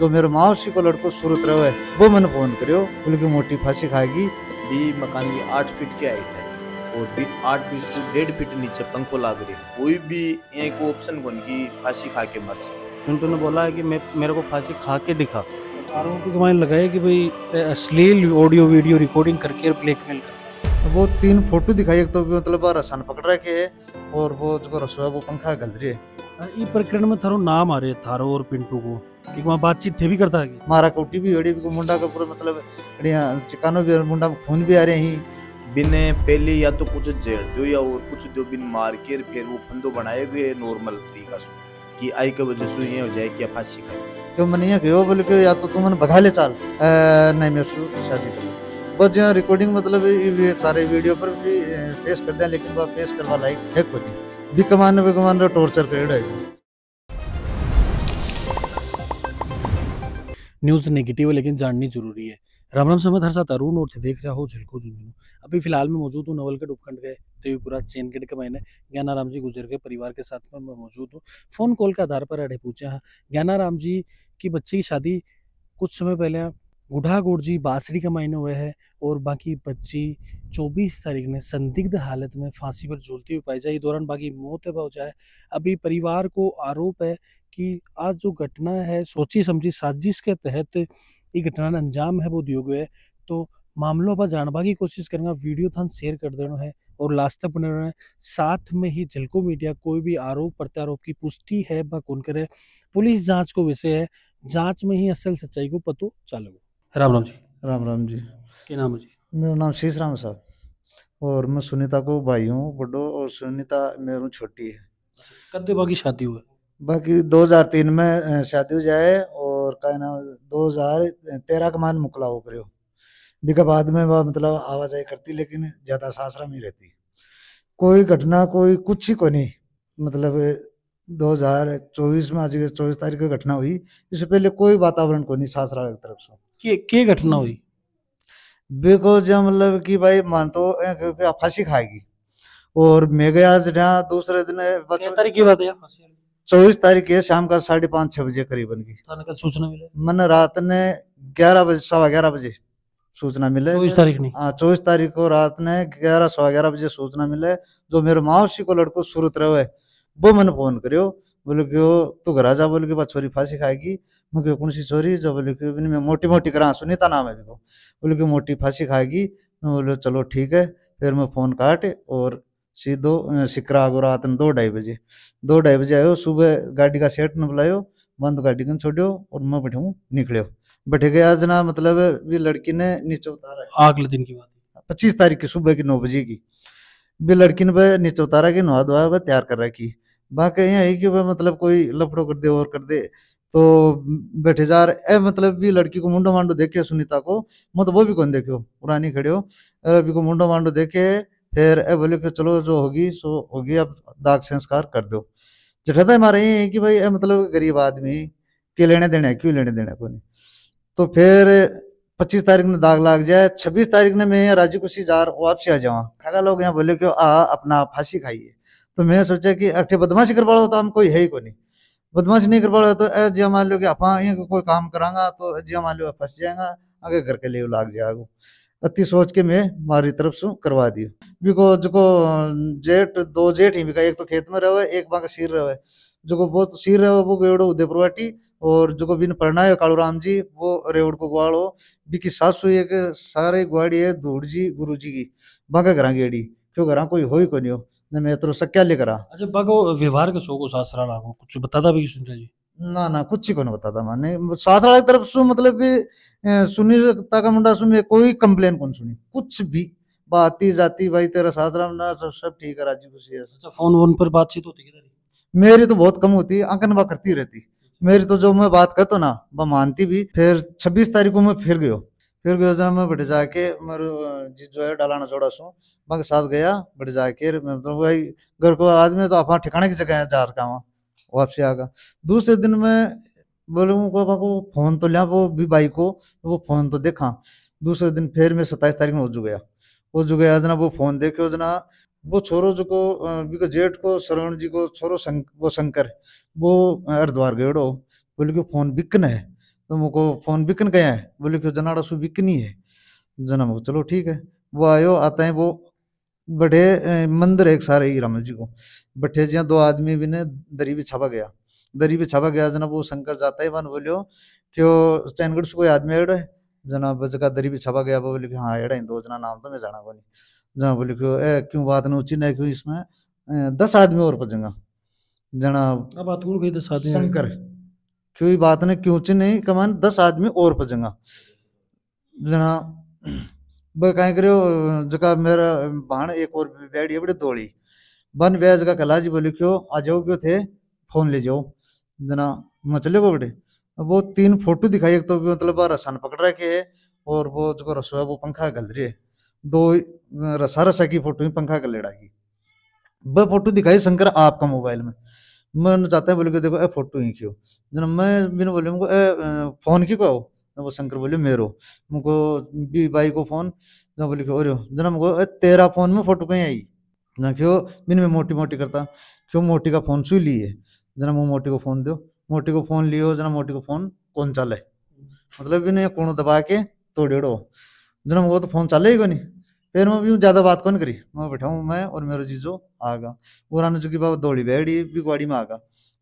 जो मेरे मावसी को लड़को सूरत रहे वो मैंने फोन करो उनकी मोटी फांसी खाएगी। भी मकान की 8 फीट की हाइट है और भी 8 फीट से 1.5 फीट नीचे पंखो लाग रही है। कोई भी एक ऑप्शन को उनकी फांसी खा के मर सके। पिंटू ने बोला है कि मेरे को फांसी खा के दिखा। आरोपी को मैंने लगाया कि भाई अश्लील ऑडियो वीडियो रिकॉर्डिंग करके ब्लैकमेल कर। वो 3 फोटो दिखाई, एक तो मतलब रसान पकड़ रखे है और वो जो रसोई है वो पंखा गल रही है। ये प्रकरण में थारो नाम आ रहे थारो और पिंटू को एक वहाँ बातचीत थे भी करता है। मारा कोटी भी अड़ी को मुंडा का पूरा मतलब चिकानो भी और मुंडा खून भी आ रहे हैं। बिने पहले या तो कुछ जेड़ दो या और कुछ दो बिन मार के फिर वो फंदो बनाए हुए नॉर्मल तरीका से कि आई के वजह से ये हो जाए कि फांसी का तो मैंने यहाँ कहो बोले कि या तो तुम भगा ले चाल नहीं मेरे से शादी कर बस। यहाँ रिकॉर्डिंग मतलब सारे वीडियो पर भी पेश कर दें लेकिन वह पेश करवा लायक है कोई भी कमाने पे कमाने टॉर्चर करेड है। न्यूज़ नेगेटिव है लेकिन जाननी जरूरी है। राम राम समत हर साथ अरुण और थे देख रहा हो झलको झुंझुनू। अभी फिलहाल मैं मौजूद हूँ नवलगढ़ उपखंड के देवीपुरा चेनगढ़ के महीने ज्ञानाराम जी गुजर के परिवार के साथ में मैं मौजूद हूँ। फ़ोन कॉल के आधार पर अड़े पूछा है ज्ञानाराम जी की बच्चे की शादी कुछ समय पहले गुढ़ागोड़ जी बासड़ी का मायने हुए है और बाकी बच्ची 24 तारीख में संदिग्ध हालत में फांसी पर झूलती हुई पाई जाए। इस दौरान बाकी मौत हो जाए। अभी परिवार को आरोप है कि आज जो घटना है सोची समझी साजिश के तहत ये घटना का अंजाम है वो दियो गए। तो मामलों पर जानबा की कोशिश करेंगे। वीडियो थान शेयर कर देना है और लास्ट तक बने रहना है। साथ में ही झलको मीडिया कोई भी आरोप प्रत्यारोप की पुष्टि है व कौन करे पुलिस जाँच को विषय है। जाँच में ही असल सच्चाई को पतो चलेगा। राम राम जी। राम राम जी। क्या नाम है जी? मेरा नाम शीश राम साहब और मैं सुनीता को भाई हूँ बड़ो और सुनीता मेरे छोटी है। कब बाकी शादी हुई? बाकी 2003 में शादी हो जाए और का ना 2013 का मान मुकला हो करो। बिका बाद में वह मतलब आवाजाही करती लेकिन ज़्यादा सासरा में रहती। कोई घटना कोई कुछ ही को नहीं मतलब 2024 में आज 24 तारीख की घटना हुई। इससे पहले कोई वातावरण को नहीं सासरा की तरफ से। के घटना हुई बिकॉज मतलब कि भाई मान तो क्योंकि फांसी खाएगी और मैं गया जहाँ दूसरे दिन तारीख की बात है 24 तारीख है शाम का 5:30-6 बजे करीबन की सूचना मिले। मन रात ने 11 बजे 11:15 बजे सूचना मिले। 24 तारीख नहीं हाँ 24 तारीख को रात ने 11 11:15 बजे सूचना मिले। जो मेरे मावसी को लड़को सूरत रहे वो मैंने फोन करो बोले कि तू घर जा बोले कि छोरी फांसी खाएगी। मैं क्यों कौन सी छोरी जो बोले कि मैं मोटी मोटी करा सुनीता नाम है मेरे को बोले कि मोटी फांसी खाएगी। मैं बोले चलो ठीक है। फिर मैं फ़ोन काटे और सीधो सिकरा आगो रात में 2:30 बजे आयो। सुबह गाड़ी का सेट ने बुलायो बंद गाड़ी को छोड़ो और मैं बैठे हूँ निकलो बैठे गया जना मतलब भी लड़की ने नीचे उतारा। अगले दिन की बात 25 तारीख की सुबह की 9 बजे की भी लड़की ने भाई नीचे उतारा कि नहा धोया भाई तैयार कर रखी। बाकी यहाँ है कि वह मतलब कोई लफड़ो कर दे और कर दे तो बैठे जा रहे ए मतलब भी लड़की को मुंडो मांडो देखे सुनीता को मत तो वो भी कौन देखियो पुरानी खड़े हो अभी को मुंडो मांडो देखे। फिर ए बोले कि चलो जो होगी सो होगी अब दाग संस्कार कर दो। जठता हमारा ये है कि भाई ए मतलब गरीब आदमी के लेने देने क्यों लेने देने को नहीं। तो फिर 25 तारीख में दाग लाग जाए 26 तारीख ने मैं राजी खुशी जा वापसी आ जाऊँ। ठगा लोग यहाँ बोले कि आ अपना फांसी खाइए। तो मैं सोचा कि अठे बदमाशी कर पा रहा हो तो हम कोई है ही को नहीं बदमाशी नहीं कर पा रहा तो जी मान लो कि आप कोई काम करांगा तो जी मान लो फंस जाएगा आगे घर के लिए लाग जाएगा। अति सोच के मैं मारी तरफ से करवा दिया। बिकॉज जो जेठ 2 जेठ ही बिका एक तो खेत में रहो एक बांका सिर रहो जो बहुत सिर रहो वो गेड़ो उदयपुर वाटी और जो बिन पढ़ना है कालूराम जी वो रेवड़ को गुआड़ो बिकी सासू एक सारे गुआड़ी है धूड़ जी गुरु जी की बांका घर गेड़ी क्यों घर कोई हो ही को नहीं हो मैं तो सक्या लेकर आ। अच्छा बाको व्यवहार के शो को सासरा लागो कुछ बताता भी सुनीता जी? ना ना कुछ ही को नहीं बताता माने सासरा की तरफ से मतलब भी सुनीता का मुंडा सुन कोई कंप्लेन कौन सुनी कुछ भी बाती जाती भाई तेरा सासरा ना सब ठीक है राजी खुशी है। अच्छा फोन वोन पर बातचीत होती है? मेरी तो बहुत कम होती है आंकनवा करती रहती मेरी तो जो मैं बात करता ना वह मानती भी। फिर 26 तारीख को मैं फिर गयो जना मैं बैठ जाके मेरे जो है डालाना छोड़ा सो बाकी साथ गया बैठ जाके मतलब भाई घर को आदमी तो आप ठिकाने की जगह जा रखा वहाँ वापसी आ गया। दूसरे दिन मैं बोलूँ को फोन तो लिया वो भी बाई को वो फोन तो देखा। दूसरे दिन फिर मैं 27 तारीख में उजू गया जना वो फोन देखो जना वो छोरो जो को बिको जेठ को श्रवण जी को छोरो वो शंकर वो हरिद्वार गयोड़ो बोले कि फोन बिकन है तुमको फोन बिकन गया है, बोले क्यों जनाड़ा सु बिकनी है जना, चलो ठीक है। वो आयो आते हैं वो बठे मंदिर एक सारे ही रामल जी को बठे जिया दो आदमी भी ने दरी भी छापा गया, दरी भी छापा गया जना। वो शंकर जाता है वन बोलियो क्यों चैनगढ़ से कोई आदमी आयो है जना, बजका दरी भी छापा गया। वो बोले हाँ एड़ा इन दो जना, नाम तो मैं जाना बोली जना। बोले क्यों क्यों बात न उचित है, क्यों इसमें 10 आदमी और पजेंगा जना। बात करूँ 10 आदमी शंकर क्यों बात ने क्यों उचित नहीं कमान 10 आदमी और पजेंगा जना। कहीं करो जगह मेरा भाण एक और बैठी बड़े दौड़ी बन ब्या जगह कला जी। बोले क्यों आ जाओ, क्यों थे फोन ले जाओ जना, मैं चले गो बेटे। वो 3 फोटो दिखाई, एक तो मतलब रसान पकड़ रखे है और वो जो रसो है वो पंखा गल रही है, 2 रसा रसा की फोटो ही पंखा गलेड़ा की वह फोटो दिखाई शंकर आपका मोबाइल में। मैं चाहता है बोले कि देखो ए फोटो ही क्यों जना, मैं बिना बोले मुझको ए फोन क्यों कहो। वो शंकर बोले मेरो मुको बी बाई को फोन ना, बोले क्यों अरे जना मुको तेरा फोन में फोटो कहीं आई ना, क्यों मैंने मैं मोटी मोटी करता क्यों मोटी का फोन सु लिए जना। मुँह मोटी को फोन दो, मोटी को फोन लियो जना, मोटी को फोन कौन चाले मतलब भी नहीं कोनो दबा के तोड़ो जना, मुको तो फोन चाले ही को नहीं। फिर मैं भी ज्यादा बात कौन करी, मैं बैठाऊँ मैं और मेरो जीजो आगा और आने जो कि बाबा दौड़ी बैठी भी गुआड़ी में आगा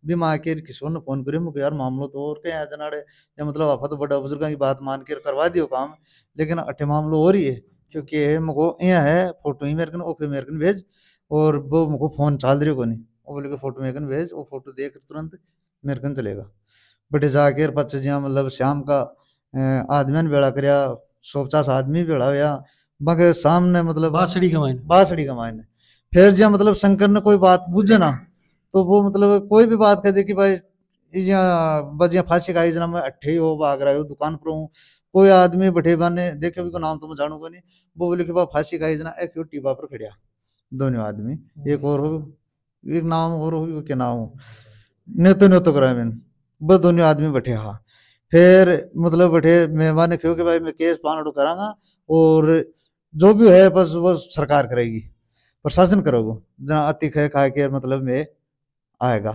भी माँ के किशोर ने फोन करियो मुझे यार मामलो तो और क्या है जनाड़े या मतलब आपा तो बड़ा बुजुर्ग की बात मान के करवा दियो काम, लेकिन अट्ठे मामलो हो रही है क्योंकि मुझको यहाँ है फोटो ही मेरकन ओके मेरकन भेज और वो मुझको फोन चाल रही को नहीं। वो बोले कि फोटो मेरकन भेज, वो फोटो देख तुरंत मेरकन चलेगा बटे जाके पच्चीस जिया मतलब शाम का आदमी ने बेड़ा कराया 150 आदमी बेड़ा हुआ बाकी सामने मतलब बासड़ी का मायने। फिर जिया मतलब शंकर ने कोई बात बुझे ना तो वो मतलब कोई भी बात कह दे कि भाई बजिया फांसी खाई जना, मैं अट्ठे हो बागरा हो दुकान पर हूँ कोई आदमी बठे बाने देखे भी को नाम तो मैं जानू को नहीं। वो बोले कि भाई फांसी खाई जना एक टीबा पर खड़िया दोनों आदमी, एक और हो एक नाम और हो क्या नाम हो ने तो करा मैंने बस दोनों आदमी बैठे। हाँ फिर मतलब बैठे मेहमान ने क्यों कि भाई मैं केस पान करांगा और जो भी है बस वो सरकार करेगी प्रशासन करोगे जना, अति खे खा के मतलब मैं आएगा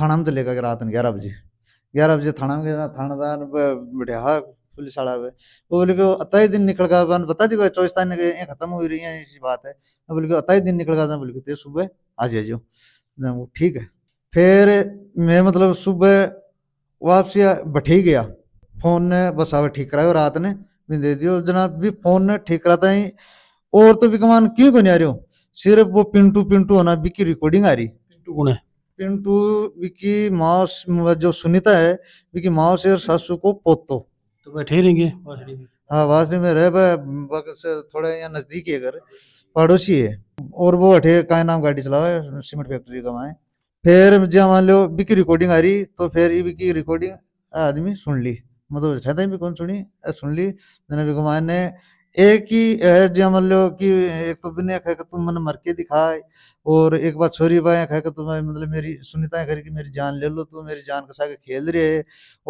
थाना में चलेगा रात 11 बजे थाना में गया। थानादार बिठा पुलिस वाला वो बोले कि अतः दिन निकल गया बन बता दी 24 तारीख ये खत्म हुई रही है इसी बात है। बोले कि अतः दिन निकल गया, बोले कि तेरे सुबह आ जाओ ना वो ठीक है। फिर मैं मतलब सुबह वापसी बैठे ही गया, फोन ने बस आवे ठीक कराया रात ने भी दे दियो जनाब भी फोन ने ठीक कराता ही और तो भी कमान क्यों को नहीं आ रही हो, सिर्फ वो पिंटू होना भी की रिकॉर्डिंग आ रही। पिंटू विकी माउस जो सुनीता है विकी माउस और सासू को पोतो तो बैठे रहेंगे हाँ वासड़ी में रह से थोड़ा यहाँ नजदीक है घर पड़ोसी है और वो अठे का नाम गाड़ी चलावा सीमेंट फैक्ट्री का माए। फिर जहाँ मान लो विकी रिकॉर्डिंग आ रही तो फिर ये विकी रिकॉर्डिंग आदमी सुन ली मतलब ठहता भी कौन सुनी सुन ली जना भी कुमार ने एक ही है जो मान लो कि एक तो बिना खा के तुम मन मर के दिखाए और एक बात छोरी बाया खा के तुम मतलब मेरी सुनीता खरी की मेरी जान ले लो, तो मेरी जान के साथ खेल रहे है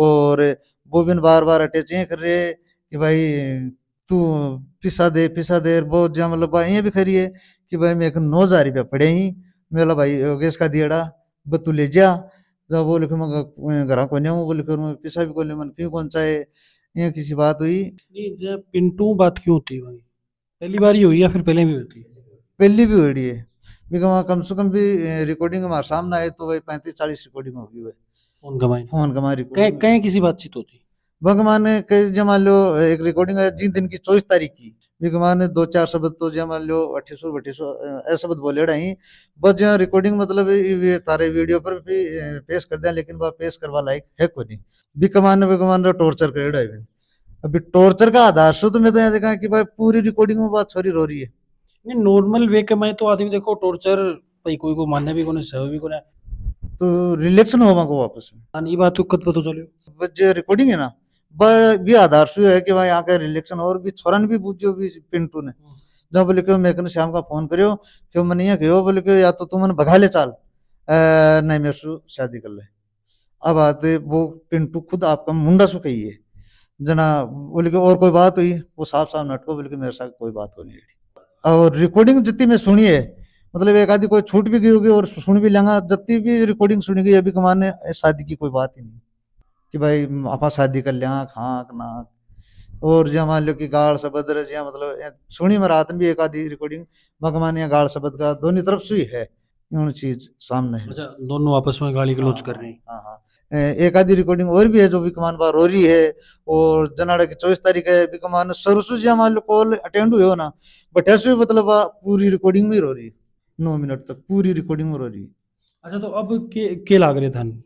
और वो बिन बार बार अटैच ये कर रहे कि भाई तू पिसा दे बहुत जो मतलब ये भी खरी है कि भाई मेरे को 9000 रुपया पड़े ही मेरा भाई गैस का दियाड़ा बतू ले जा जब वो लिखो मैं घर को नहीं वो लिखो मैं पिसा भी को ले मन क्यों कौन चाहे ये किसी बात हुई नहीं। पिंटू बात क्यों होती है भाई, पहली बार ही हुई या फिर पहले भी होती है? पहली भी हुई है कम से कम भी रिकॉर्डिंग हमारे सामने आए तो भाई 35-40 रिकॉर्डिंग होगी भाई फोन कमाई कहीं किसी बातचीत होती भगवान ने कहीं जमा लो एक रिकॉर्डिंग है जिन दिन की 24 तारीख की भगवान ने 2-4 शब्द तो जमा लो 2800 शब्द बोले रही बस जो रिकॉर्डिंग मतलब तारे वीडियो पर भी पेश कर दिया लेकिन वह पेश करवा लायक है कोई नहीं। भगवान ने टॉर्चर कर अभी टॉर्चर का आधार सो तो मैं तो यहाँ देखा कि भाई पूरी रिकॉर्डिंग में बात छोरी रो रही है नहीं नॉर्मल वे के मैं तो आदमी देखो टॉर्चर भाई कोई को मानने भी को नहीं सह भी को नहीं तो रिलेक्शन होगा को वापस में ये बात तो कद पता चलो बस जो रिकॉर्डिंग है ना भी आधार से है कि भाई यहाँ का रिलेक्शन और भी छोरन भी पूछो भी पिंटू ने जब बोले क्यों मैं शाम का फोन करियो क्यों मन यहाँ कहो बोले क्यों या तो तुम भगा ले चाल नहीं मेरे सु शादी कर ले अब आते वो पिंटू खुद आपका मुंडा सु कही है जना। बोले कि और कोई बात हुई वो साफ नटको बोले कि मेरे साथ कोई बात हो नहीं रही और रिकॉर्डिंग जितनी मैं सुनी है मतलब एक आधी कोई छूट भी गई होगी और सुन भी लेंगा जितनी भी रिकॉर्डिंग सुनी गई अभी कमाने शादी की कोई बात ही नहीं कि भाई आप शादी कर लिया खाक नाक और जो मान लो कि गाड़ शब्द रजिया मतलब सुनी में रात में भी एक आधी रिकॉर्डिंग मगमानिया गाड़ शब्द का दोनों तरफ से ही है चीज सामने है। अच्छा, दोनों आपस में गाली गलौज कर रहे हैं। हाँ, एक आधी रिकॉर्डिंग और भी है जो विकमान बार हो रही है और जनाड़ा की 24 तारीख है विकमान सरसुजिया मान लो कॉल अटेंड हुए हो ना बट ऐसे मतलब पूरी रिकॉर्डिंग में रो रही है 9 मिनट तक पूरी रिकॉर्डिंग में रो रही है। अच्छा, तो अब के लाग रहे थान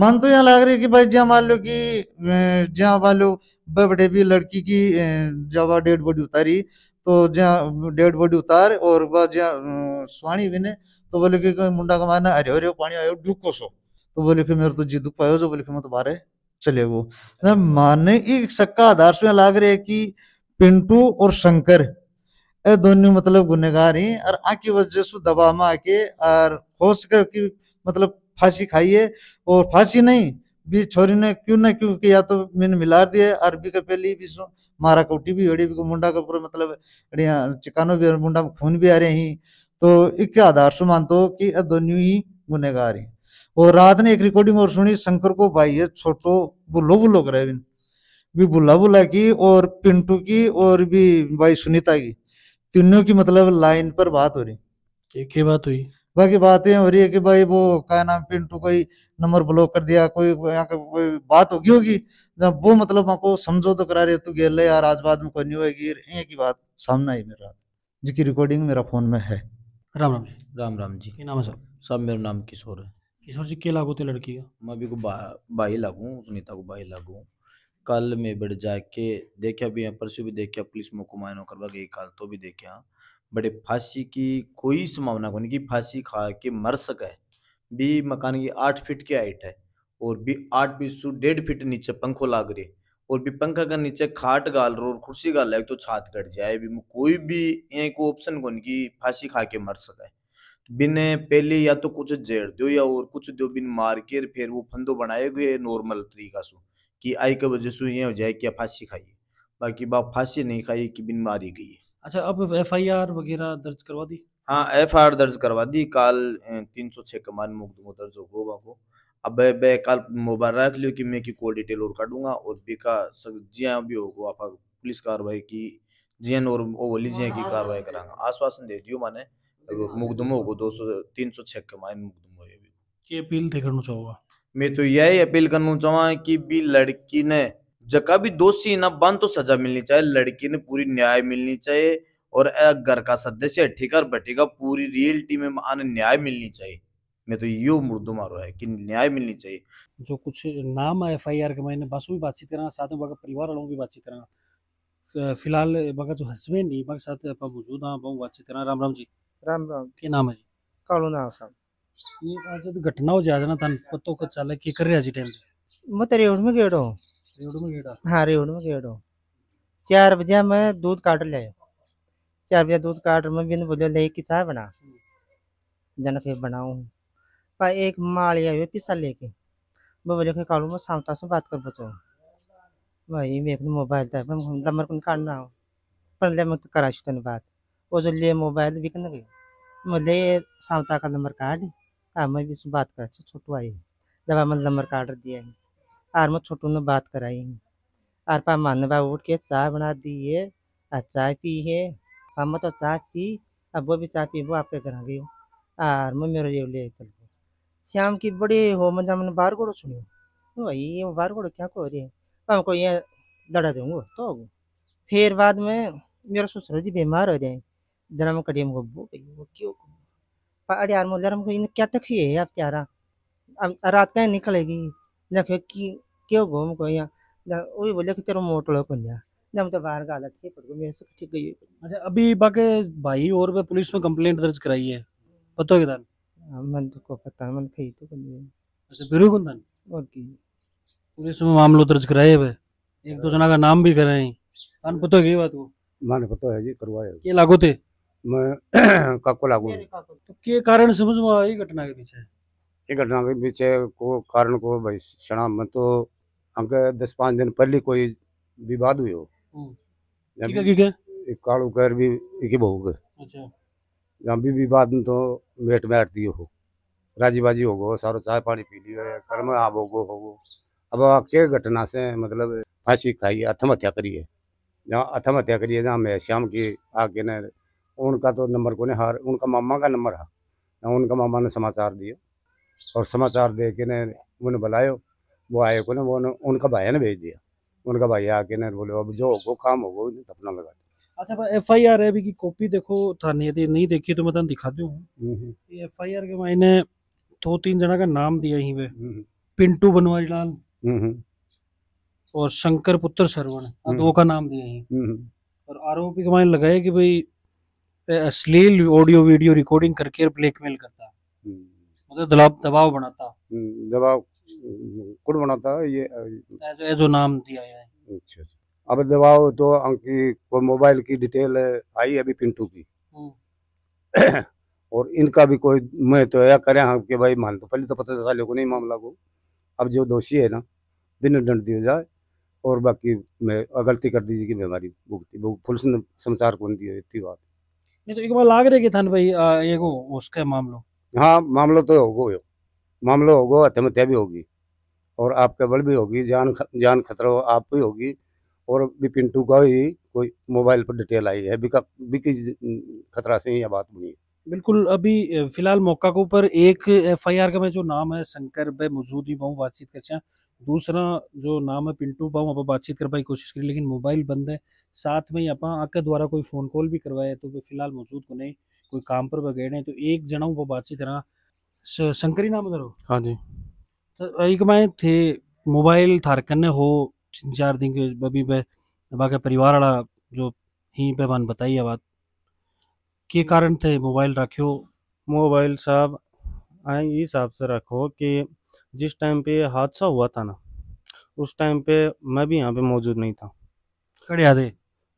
मन तो यहाँ लाग रही है कि भाई जहाँ मान लो कि जहाँ मान लो बटे भी लड़की की जब डेड बॉडी उतारी तो जहाँ डेड बॉडी उतार और जहाँ स्वाणी बिने तो बोले कि मुंडा का मारना अरे अरे पानी आयो डूको सो तो बोले कि मेरे तो जी दुख पायो जो बोले कि मैं तो बारे चले गो ना मारने एक शक्का आधार से लाग रहे है कि पिंटू और शंकर ए दोनों मतलब गुनहगार हैं और आकी वजह से दबा में आके और हो सके कि मतलब फांसी खाइए और फांसी नहीं भी छोरी ने क्यों ना क्योंकि या तो मैंने मिला दिए और भी के पहले भी मारा कोटी भी अड़ी भी मुंडा का पूरा मतलब चिकानो भी मुंडा में खून भी आ रहे हैं तो इसके आधार से मानते हो कि दोनों ही गुनहगार हैं। और रात ने एक रिकॉर्डिंग और सुनी शंकर को भाई है छोटो बुल्लो बुल्लो करे भी बुला बुला की और पिंटू की और भी भाई सुनीता की तीनों की मतलब लाइन पर बात हो रही एक ही बात हुई बाकी बातें हो रही है कि भाई वो क्या नाम पिंटू कोई नंबर ब्लॉक कर दिया कोई बात होगी जब वो मतलब आपको समझो तो करा रहे तू गेल यार आज बाद में कोई नहीं होगी की बात सामना ही मेरा जिसकी रिकॉर्डिंग मेरा फोन में है। राम राम जी। राम राम जी। क्या नाम है साहब? साहब मेरा नाम किशोर है। किशोर जी क्या लागू थे लड़की का? मैं भी को भाई लागू सुनीता को भाई लागू कल में बैठ जाके देखा भी है परसों भी देखा पुलिस मुकमान करवा गई कल तो भी देखा बड़े फांसी की कोई संभावना नहीं कि फांसी खा के मर सके भी मकान की 8 फीट की हाइट है और भी 8 फीट से 1.5 फीट नीचे पंखो लाग रही और भी पंखा का नीचे खाट गाल रो और कुर्सी गाल लगे तो छात कट जाए भी कोई भी एक ऑप्शन को इनकी फांसी खा के मर सका है बिने पहले या तो कुछ जहर दो या और कुछ दो बिन मार के फिर वो फंदो बनाए गए नॉर्मल तरीका सो कि आई के वजह से ये हो जाए कि फांसी खाइए बाकी बाप फांसी नहीं खाई कि बिन मारी गई। अच्छा, अब FIR वगैरह दर्ज करवा दी? हाँ, FIR दर्ज करवा दी काल 306 कमान मुकदमो दर्ज हो गो। अब बे काल मोबाइल रख लियो कि मैं की कोई डिटेल और काटूंगा और बेका जिया भी होगा आप पुलिस कार्रवाई की जिया और ओवली जिया की कार्रवाई करांगा आश्वासन दे दियो माने मुकदमो होगा 306 कमान मुकदमो है। की अपील थे करना चाहूंगा मैं तो यही अपील करना चाहूंगा कि भी लड़की ने जका भी दोषी ना बन तो सजा मिलनी चाहिए लड़की ने पूरी न्याय मिलनी चाहिए और घर का सदस्य ठेकर बैठेगा पूरी रियलिटी में आने न्याय मिलनी चाहिए। मैं तो यो मुर्दो मारो है कि न्याय मिलनी चाहिए। जो कुछ नाम है FIR के मैंने बस भी बातचीत करा साथ में बाकी परिवार वालों भी बातचीत करा फिलहाल बाकी जो हस्बैंड है बाकी साथ आप मौजूद हैं बहुत बातचीत करा। राम राम जी। राम राम। क्या नाम है जी? कालो नाम साहब। ये आज तो घटना हो जाना था पतो का चले की कर रहा जी टाइम मैं तो रेवड़ में गेड़ो। रेवड़ में गेड़ा? हाँ, रेवड़ में गेड़ो 4 बजे मैं दूध काट ले 4 बजे दूध काट मैं बिन बोलो ले की चाय बना जन फिर बनाऊँ पर एक माली आयो पिसा लेके वो बोले कि कालू मैं सामता से बात कर बचाओ भाई मैं अपने मोबाइल था नंबर को काटना हो पर ले मैं तो करा चुका बात वो जो ले मोबाइल बिकन गई मैं ले सामता का नंबर काट हाँ मैं भी बात कर छोटू आई जब मैं नंबर काट दिया है और मैं छोटू ने बात कराई और पा मान बाबा उठ के चाय बना दी है और चाय पी है हम तो चाय पी अब वो भी चाय पी वो आपके घर आ गई और मैं मेरे ये ले चल श्याम की बड़ी हो मजा मैंने बाहर गोड़ो सुनियो भाई ये बाहर गोड़ो क्या को रही है हमको ये दड़ा दूंगो तो फिर बाद में मेरा ससुर जी बीमार हो जाए जरा मैं कटिया गो वो क्यों अरे यार मोल हमको इन्हें क्या टखी है आप त्यारा अब रात का निकलेगी देखो कि क्यों गो हमको यहाँ वही बोले कि तेरा मोट लो कन्या जब तो बाहर का हालत ठीक पड़ गई मेरे से ठीक गई। अच्छा, अभी बाकी भाई और वह पुलिस में कंप्लेंट दर्ज कराई है पता है कितना मन को पता मन खई तो कुंदन और की पुलिस में मामला दर्ज कराए हुए एक दो जना का नाम भी कराए तन पता है ये बात को माने पता है जी करवाया के लागो थे मैं काको लागो तो के कारण समझ में आई घटना के पीछे ये घटना के पीछे को कारण को भाई सणा मन तो अंके 10-5 दिन पहले कोई विवाद हुयो ठीक है एक कालू कर भी एक ही बहुग। अच्छा, भी विवाद में तो मेट बैठ दियो हो राजी बाजी होगो सारो चाय पानी पी लियो कर्म आब होगो अब के घटना से मतलब फांसी खाई, आत्महत्या करी है, जहाँ आत्महत्या करी है जहाँ मैं शाम की आके न उनका तो नंबर को नहीं हार, उनका मामा का नंबर है ना, उनका मामा ने समाचार दिया और समाचार दे के न उन्हें बुलायो, वो आए को न वो उनका भाई ने भेज दिया, उनका भाई आके न बोले अब जो होगा काम होगा धपना लगा। अच्छा एफआईआर है भी की कॉपी देखो थाने, यदि नहीं देखी तो मैं तुम दिखा दूँ। एफआईआर के मायने दो तीन जना का नाम दिया ही वे, पिंटू बनवारी लाल और शंकर पुत्र सरवण, दो का नाम दिया ही, और आरोपी के मायने लगाया कि भाई अश्लील ऑडियो वीडियो रिकॉर्डिंग करके ब्लैकमेल करता, मतलब दबाव बनाता, दबाव कुछ बनाता, ये जो नाम दिया है। अच्छा अब दबाव तो अंकी मोबाइल की डिटेल आई अभी पिंटू की और इनका भी कोई मैं तो या करें हाँ कि भाई मान तो पहले तो पता चला को नहीं मामला को, अब जो दोषी है ना बिना दंड दिया जाए और बाकी मैं गलती कर दीजिए कि बीमारी भुगती पुलिस ने संसार कौन दिया इतनी बात नहीं तो एक बार लाग रहे कि थान भाई ये उसका मामलो। हाँ मामलो तो होगा, मामलो होगा, आत्महत्या भी होगी और आपके बल भी होगी, जान खतरा आप भी होगी और भी पिंटू का ही कोई मोबाइल पर डिटेल आई है, बिकी खतरा से ही यह बात बनी है। बिल्कुल अभी फिलहाल मौका को पर एक एफआईआर का में जो नाम है शंकर भाई मौजूद ही बहु बातचीत कर, दूसरा जो नाम है पिंटू बहु आप बातचीत करवा की कोशिश करी लेकिन मोबाइल बंद है, साथ में ही आप आके द्वारा कोई फोन कॉल भी करवाया तो वे फिलहाल मौजूद को नहीं, कोई काम पर वह गए तो एक जना वो बातचीत रहा शंकर ही नाम उधर। हाँ जी तो एक माए थे मोबाइल थारकन ने हो 3-4 दिन के बबी पे बाकी परिवार वाला जो ही पैमान बताई है बात के कारण थे मोबाइल रखियो। मोबाइल साहब आए ये हिसाब से रखो कि जिस टाइम पे हादसा हुआ था ना उस टाइम पे मैं भी यहाँ पे मौजूद नहीं था, कड़े आधे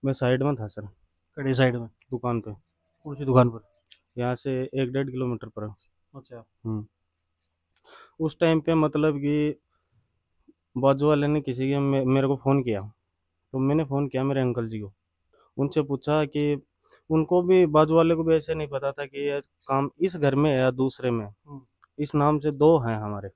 मैं साइड में था सर, कड़े साइड में दुकान पे, कौन सी दुकान पर, यहाँ से 1-1.5 किलोमीटर पर। अच्छा उस टाइम पे मतलब कि बाजू वाले ने किसी के मेरे को फ़ोन किया तो मैंने फ़ोन किया मेरे अंकल जी को, उनसे पूछा कि उनको भी बाजू वाले को भी ऐसे नहीं पता था कि यह काम इस घर में है या दूसरे में, इस नाम से दो हैं हमारे।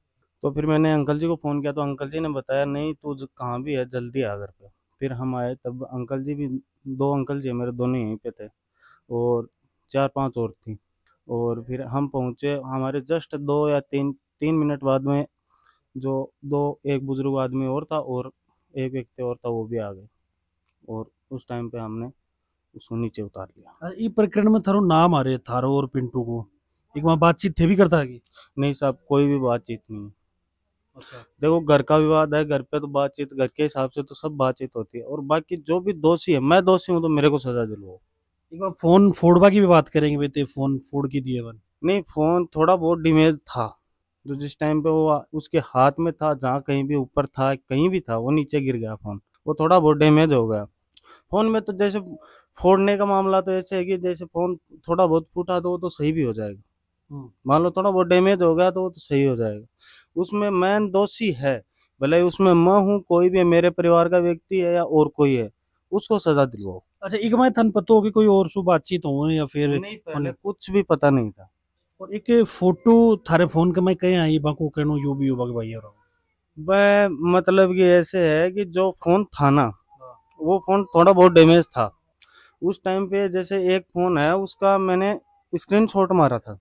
तो फिर मैंने अंकल जी को फ़ोन किया तो अंकल जी ने बताया नहीं तू कहाँ भी है जल्दी आ घर पे। फिर हम आए तब अंकल जी भी, दो अंकल जी मेरे दोनों यहीं पे थे और 4-5 और थी, और फिर हम पहुँचे, हमारे जस्ट 2 या 3 मिनट बाद में जो एक बुजुर्ग आदमी और था और एक व्यक्ति और था वो भी आ गए और उस टाइम पे हमने उसको नीचे उतार लिया। इस प्रकरण में थारो नाम आ रहे थारो और पिंटू को एक वहाँ बातचीत थे भी करता है कि नहीं साहब कोई भी बातचीत नहीं। अच्छा देखो घर का विवाद है, घर पे तो बातचीत घर के हिसाब से तो सब बातचीत होती है और बाकी जो भी दोषी है, मैं दोषी हूँ तो मेरे को सजा दिलवाओ। एक बार फोन फोड़वा की भी बात करेंगे बेटे, फोन फोड़ की दिए वन नहीं, फोन थोड़ा बहुत डिमेज था जो जिस टाइम पे वो उसके हाथ में था, जहाँ कहीं भी ऊपर था कहीं भी था वो नीचे गिर गया फ़ोन, वो थोड़ा बहुत डैमेज हो गया। फ़ोन में तो जैसे फोड़ने का मामला तो ऐसे है कि जैसे फ़ोन थोड़ा बहुत फूटा तो वो तो सही भी हो जाएगा, मान लो थोड़ा बहुत डैमेज हो गया तो वो तो सही हो जाएगा, उसमें मैं दोषी है भले उसमें मैं हूँ, कोई भी मेरे परिवार का व्यक्ति है या और कोई है उसको सजा दिलवाओ। अच्छा एक मैं थान पता होगी कोई और सु बातचीत हो या फिर कुछ भी पता नहीं था। और एक फोटो थारे फोन के मैं कहीं आई बाको कहूँ यू भी युवक भाई वह मतलब कि ऐसे है कि जो फोन था ना वो फोन थोड़ा बहुत डैमेज था उस टाइम पे, जैसे एक फोन है उसका मैंने स्क्रीनशॉट मारा था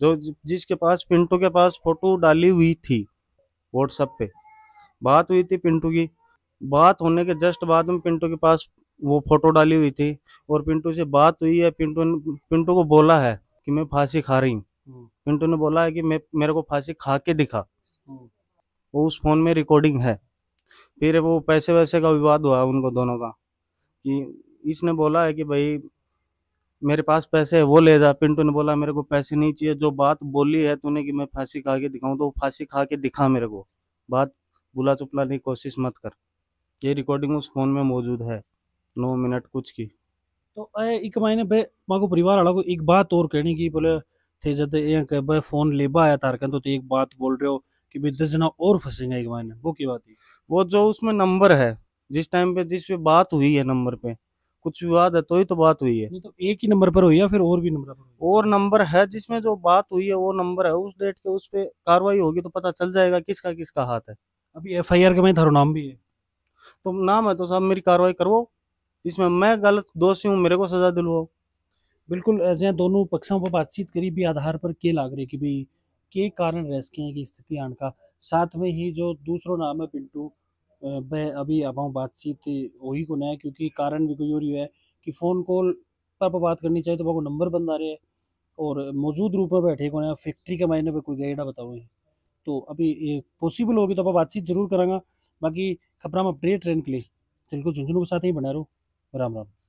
जो जिसके पास पिंटू के पास फोटो डाली हुई थी व्हाट्सएप पे, बात हुई थी पिंटू की, बात होने के जस्ट बाद में पिंटू के पास वो फोटो डाली हुई थी और पिंटू से बात हुई है, पिंटू को बोला है कि मैं फांसी खा रही हूँ, पिंटू ने बोला है कि मेरे को फांसी खा के दिखा, वो उस फोन में रिकॉर्डिंग है। फिर वो पैसे वैसे का विवाद हुआ उनको दोनों का कि इसने बोला है कि भाई मेरे पास पैसे है वो ले जा, पिंटू ने बोला मेरे को पैसे नहीं चाहिए, जो बात बोली है तूने कि मैं फांसी खा के दिखाऊँ तो फांसी खा के दिखा मेरे को, बात बुला चुपलाने की कोशिश मत कर। ये रिकॉर्डिंग उस फोन में मौजूद है 9 मिनट कुछ की। तो एक महीने पे माँ को परिवार वाला को एक बात और कहनी की बोले थे जब ये फोन लेबा आया तारकन तो एक बात बोल रहे हो कि भाई 10 जना और फंसेंगे एक महीने, वो की बात है? वो जो उसमें नंबर है जिस टाइम पे जिस पे बात हुई है नंबर पे कुछ विवाद है तो ही तो बात हुई है, नहीं तो एक ही नंबर पर हुई है फिर और भी नंबर पर और नंबर है जिसमें जो बात हुई है वो नंबर है, उस डेट के उस पे कार्रवाई होगी तो पता चल जाएगा किसका किसका हाथ है। अभी एफआईआर के में थारो नाम भी है। तो नाम है तो साहब मेरी कार्रवाई करवाओ, इसमें मैं गलत दोषी हूँ, मेरे को सजा दिलवाओ। बिल्कुल ऐसे दोनों पक्षों पर बातचीत करी भी आधार पर के लाग रही कि भाई के कारण रेस्क्यू की स्थिति आने का। साथ में ही जो दूसरो नाम है पिंटू, वह अभी अब बातचीत वही को न, क्योंकि कारण भी कोई और है कि फ़ोन कॉल पर बात करनी चाहिए तो वो नंबर बंद आ रहे हैं और मौजूद रूप में बैठे को फैक्ट्री के मायने पर कोई गैडा बताओ। तो अभी पॉसिबल होगी तो आप बातचीत जरूर करांगा। बाकी खबरां में अपडेट रहने के लिए झलको झुंझुनू के साथ ही बना रहो। राम राम।